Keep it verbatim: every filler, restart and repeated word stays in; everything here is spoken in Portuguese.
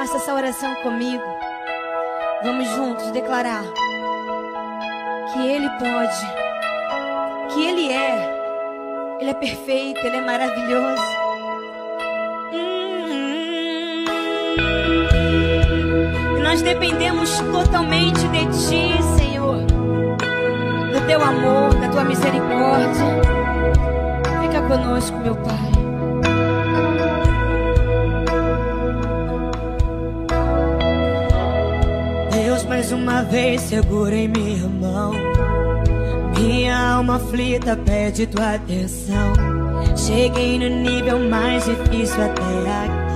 Faça essa oração comigo. Vamos juntos declarar que Ele pode, que Ele é, Ele é perfeito, Ele é maravilhoso. Hum, hum, hum. Nós dependemos totalmente de Ti, Senhor, do Teu amor, da Tua misericórdia. Fica conosco, meu Pai. Mais uma vez segura em minha mão. Minha alma aflita pede tua atenção. Cheguei no nível mais difícil até aqui.